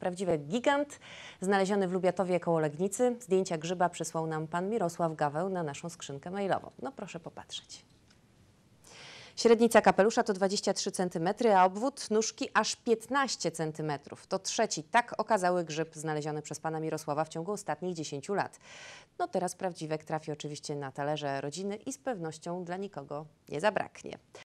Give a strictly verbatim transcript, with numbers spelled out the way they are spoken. Prawdziwek gigant, znaleziony w Lubiatowie koło Legnicy. Zdjęcia grzyba przysłał nam pan Mirosław Gaweł na naszą skrzynkę mailową. No proszę popatrzeć. Średnica kapelusza to dwadzieścia trzy centymetry, a obwód nóżki aż piętnaście centymetrów. To trzeci tak okazały grzyb znaleziony przez pana Mirosława w ciągu ostatnich dziesięciu lat. No teraz prawdziwek trafi oczywiście na talerze rodziny i z pewnością dla nikogo nie zabraknie.